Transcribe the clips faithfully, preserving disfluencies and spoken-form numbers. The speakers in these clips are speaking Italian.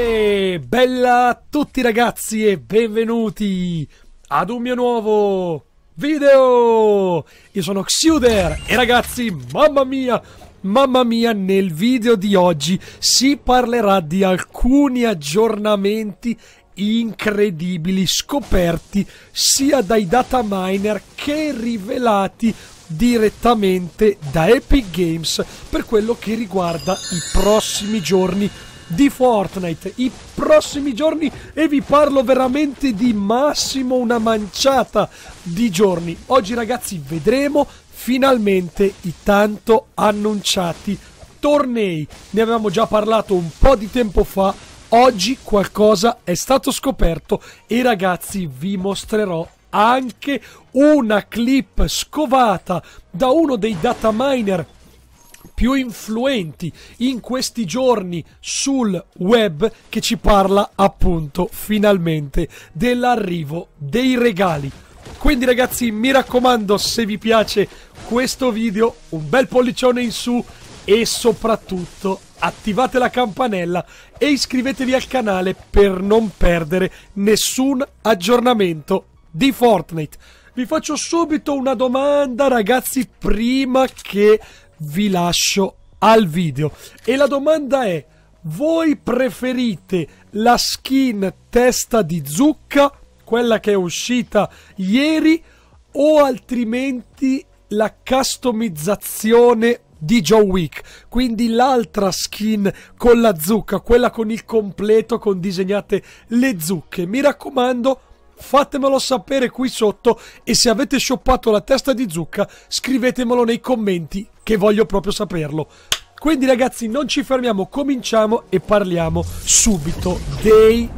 E bella a tutti ragazzi e benvenuti ad un mio nuovo video. Io sono Xiuder e ragazzi, mamma mia, mamma mia, nel video di oggi si parlerà di alcuni aggiornamenti incredibili scoperti sia dai data miner che rivelati direttamente da Epic Games per quello che riguarda i prossimi giorni di Fortnite, i prossimi giorni, e vi parlo veramente di massimo una manciata di giorni. Oggi ragazzi vedremo finalmente i tanto annunciati tornei, ne avevamo già parlato un po' di tempo fa, oggi qualcosa è stato scoperto e ragazzi vi mostrerò anche una clip scovata da uno dei data miner più influenti in questi giorni sul web, che ci parla appunto finalmente dell'arrivo dei regali. Quindi ragazzi, mi raccomando, se vi piace questo video un bel pollicione in su e soprattutto attivate la campanella e iscrivetevi al canale per non perdere nessun aggiornamento di Fortnite. Vi faccio subito una domanda ragazzi prima che vi lascio al video, e la domanda è: voi preferite la skin testa di zucca, quella che è uscita ieri, o altrimenti la customizzazione di Joe Week, quindi l'altra skin con la zucca, quella con il completo con disegnate le zucche? Mi raccomando, fatemelo sapere qui sotto, e se avete shoppato la testa di zucca scrivetemelo nei commenti, che voglio proprio saperlo. Quindi ragazzi non ci fermiamo, cominciamo e parliamo subito dei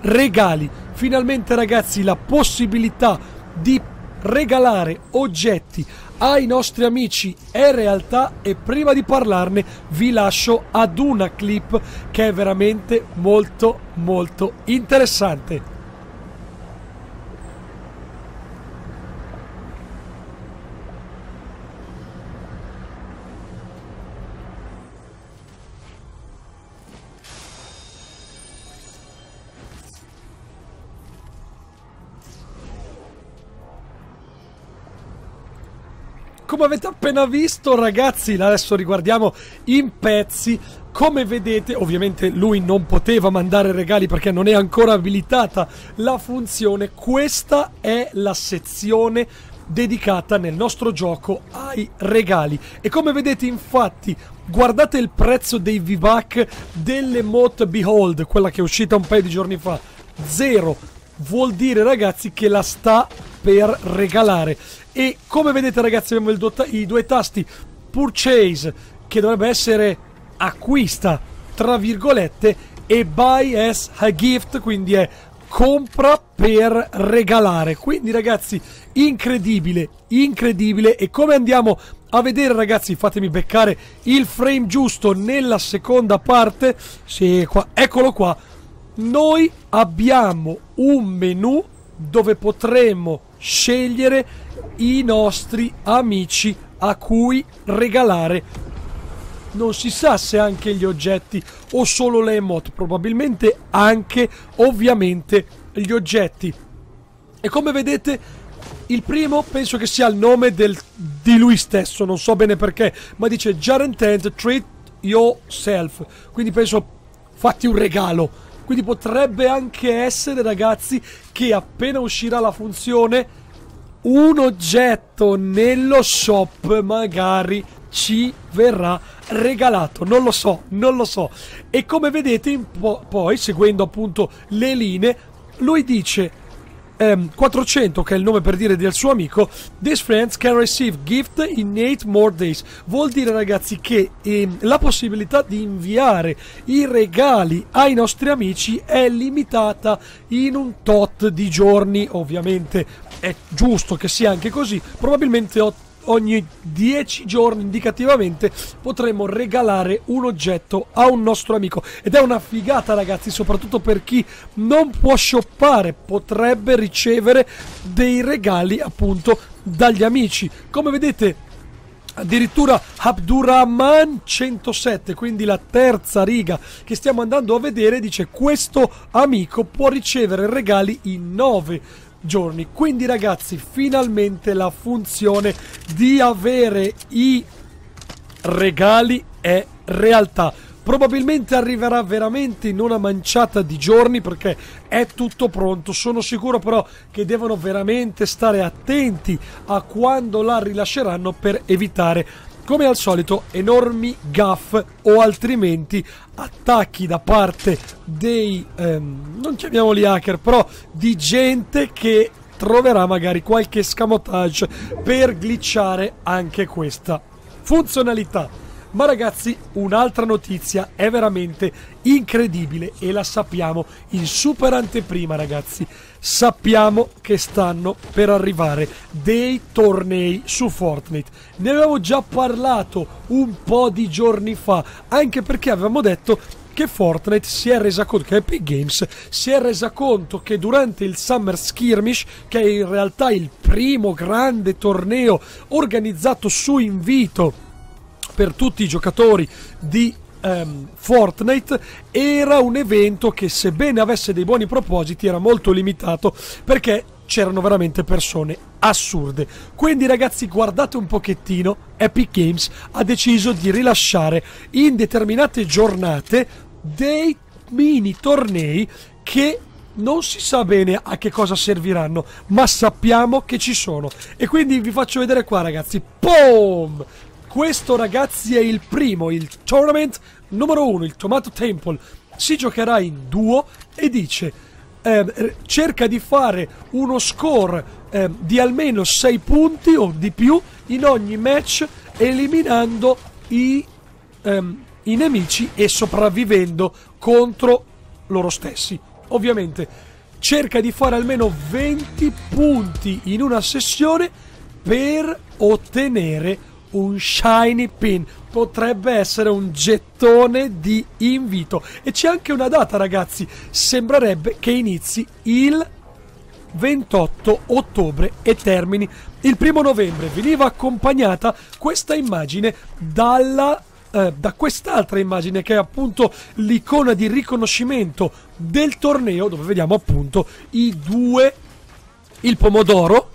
regali. Finalmente ragazzi la possibilità di regalare oggetti ai nostri amici è realtà, e prima di parlarne vi lascio ad una clip che è veramente molto molto interessante. Come avete appena visto ragazzi, adesso riguardiamo in pezzi, come vedete ovviamente lui non poteva mandare regali perché non è ancora abilitata la funzione. Questa è la sezione dedicata nel nostro gioco ai regali, e come vedete infatti guardate il prezzo dei V-Buck dell'emote Behold, quella che è uscita un paio di giorni fa, zero, vuol dire ragazzi che la sta per regalare. E come vedete ragazzi abbiamo il do i due tasti Purchase, che dovrebbe essere acquista tra virgolette, e Buy as a Gift, quindi è compra per regalare. Quindi ragazzi incredibile, incredibile. E come andiamo a vedere ragazzi, fatemi beccare il frame giusto nella seconda parte, sì, qua, eccolo qua, noi abbiamo un menu dove potremmo scegliere i nostri amici a cui regalare. Non si sa se anche gli oggetti o solo le emote, probabilmente anche ovviamente gli oggetti. E come vedete il primo penso che sia il nome del, di lui stesso, non so bene perché, ma dice Jar and Tent Treat Yourself, quindi penso fatti un regalo. Quindi potrebbe anche essere ragazzi che appena uscirà la funzione un oggetto nello shop magari ci verrà regalato, non lo so, non lo so. E come vedete po poi seguendo appunto le linee lui dice ehm, quattrocento, che è il nome per dire del suo amico, These friends can receive gift in eight more days, vuol dire ragazzi che ehm, la possibilità di inviare i regali ai nostri amici è limitata in un tot di giorni. Ovviamente è giusto che sia anche così, probabilmente ogni dieci giorni indicativamente potremo regalare un oggetto a un nostro amico, ed è una figata ragazzi, soprattutto per chi non può shoppare, potrebbe ricevere dei regali appunto dagli amici. Come vedete Addirittura Abdurrahman centosette, quindi la terza riga che stiamo andando a vedere, dice: questo amico può ricevere regali in nove giorni. Quindi ragazzi, finalmente la funzione di avere i regali è realtà. Probabilmente arriverà veramente in una manciata di giorni perché è tutto pronto. Sono sicuro però che devono veramente stare attenti a quando la rilasceranno per evitare, come al solito, enormi gaff o altrimenti attacchi da parte dei, ehm, non chiamiamoli hacker, però di gente che troverà magari qualche escamotage per glitchare anche questa funzionalità. Ma ragazzi, un'altra notizia è veramente incredibile e la sappiamo in super anteprima ragazzi. Sappiamo che stanno per arrivare dei tornei su Fortnite. Ne avevo già parlato un po' di giorni fa, anche perché avevamo detto che Fortnite si è resa conto, che Epic Games si è resa conto che durante il Summer Skirmish, che è in realtà il primo grande torneo organizzato su invito per tutti i giocatori di um, Fortnite, era un evento che, sebbene avesse dei buoni propositi, era molto limitato perché c'erano veramente persone assurde. Quindi ragazzi, guardate un pochettino, Epic Games ha deciso di rilasciare in determinate giornate dei mini tornei che non si sa bene a che cosa serviranno, ma sappiamo che ci sono. E quindi vi faccio vedere qua ragazzi. Boom! Questo ragazzi è il primo, il tournament numero uno, il Tomato Temple. Si giocherà in duo e dice eh, cerca di fare uno score eh, di almeno sei punti o di più in ogni match, eliminando i, ehm, i nemici e sopravvivendo contro loro stessi. Ovviamente cerca di fare almeno venti punti in una sessione per ottenere un shiny pin, potrebbe essere un gettone di invito. E c'è anche una data ragazzi, sembrerebbe che inizi il ventotto ottobre e termini il primo novembre. Veniva accompagnata questa immagine dalla eh, da quest'altra immagine che è appunto l'icona di riconoscimento del torneo, dove vediamo appunto i due, il pomodoro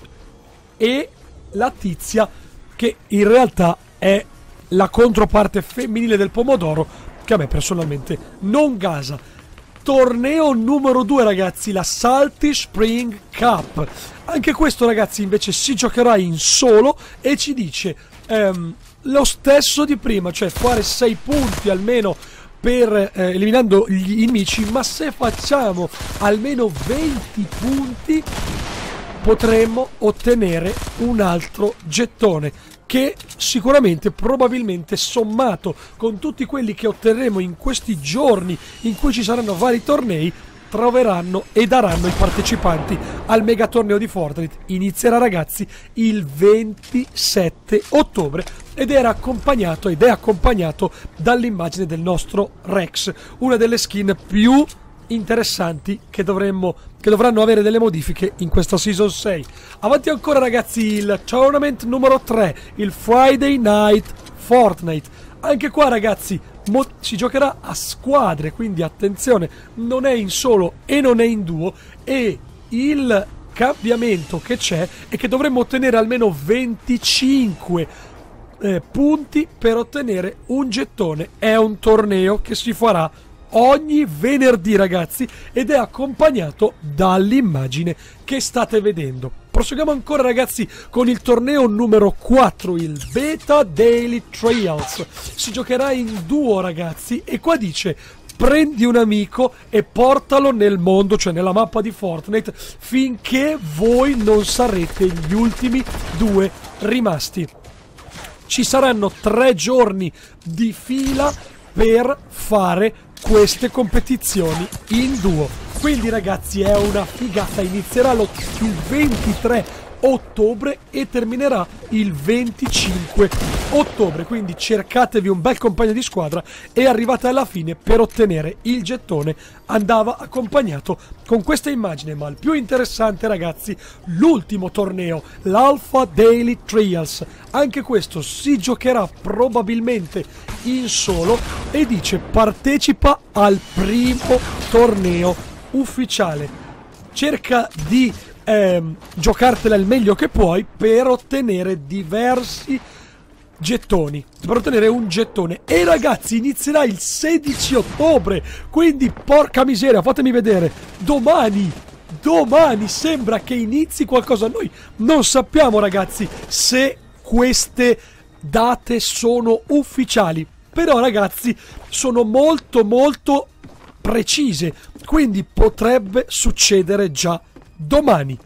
e la tizia che in realtà è la controparte femminile del pomodoro, che a me personalmente non gasa. Torneo numero due ragazzi, la Salty Spring Cup. Anche questo ragazzi invece si giocherà in solo e ci dice ehm, lo stesso di prima, cioè fare sei punti almeno per eh, eliminando gli nemici, ma se facciamo almeno venti punti potremmo ottenere un altro gettone che sicuramente, probabilmente, sommato con tutti quelli che otterremo in questi giorni in cui ci saranno vari tornei, troveranno e daranno i partecipanti al megatorneo di Fortnite. Inizierà ragazzi il ventisette ottobre ed era accompagnato ed è accompagnato dall'immagine del nostro Rex, una delle skin più interessanti che dovremmo che dovranno avere delle modifiche in questa season sei. Avanti ancora ragazzi, il tournament numero tre, il Friday Night Fortnite. Anche qua ragazzi si giocherà a squadre, quindi attenzione, non è in solo e non è in duo, e il cambiamento che c'è è che dovremmo ottenere almeno venticinque punti per ottenere un gettone. È un torneo che si farà ogni venerdì ragazzi ed è accompagnato dall'immagine che state vedendo. Proseguiamo ancora ragazzi con il torneo numero quattro, il Beta Daily Trials. Si giocherà in duo ragazzi e qua dice prendi un amico e portalo nel mondo, cioè nella mappa di Fortnite, finché voi non sarete gli ultimi due rimasti. Ci saranno tre giorni di fila per fare queste competizioni in duo. Quindi ragazzi è una figata, inizierà lo ventitré ottobre e terminerà il venticinque ottobre, quindi cercatevi un bel compagno di squadra e arrivate alla fine per ottenere il gettone. Andava accompagnato con questa immagine, ma il più interessante, ragazzi, l'ultimo torneo, l'Alpha Daily Trials. Anche questo si giocherà probabilmente in solo e dice partecipa al primo torneo ufficiale. Cerca di ehm, giocartela il meglio che puoi per ottenere diversi gettoni, per ottenere un gettone. E ragazzi, inizierà il sedici ottobre, quindi porca miseria, fatemi vedere, domani domani sembra che inizi qualcosa. Noi non sappiamo, ragazzi, se queste date sono ufficiali, però ragazzi sono molto molto precise, quindi potrebbe succedere già domani.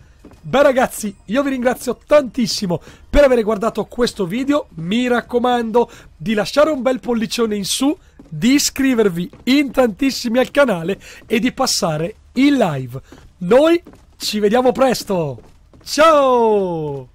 Beh ragazzi, io vi ringrazio tantissimo per aver guardato questo video, mi raccomando di lasciare un bel pollicione in su, di iscrivervi in tantissimi al canale e di passare in live. Noi ci vediamo presto, ciao!